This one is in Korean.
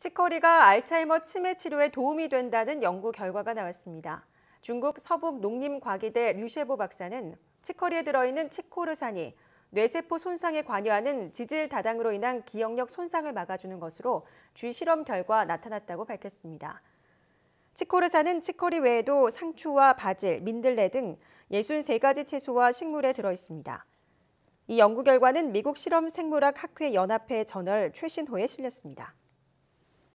치커리가 알츠하이머 치매 치료에 도움이 된다는 연구 결과가 나왔습니다. 중국 서북농림과기대 류쉐보 박사는 치커리에 들어있는 치코르산이 뇌세포 손상에 관여하는 지질 다당으로 인한 기억력 손상을 막아주는 것으로 쥐실험 결과 나타났다고 밝혔습니다. 치코르산은 치커리 외에도 상추와 바질, 민들레 등 63가지 채소와 식물에 들어있습니다. 이 연구 결과는 미국 실험생물학 학회연합회 저널 최신호에 실렸습니다.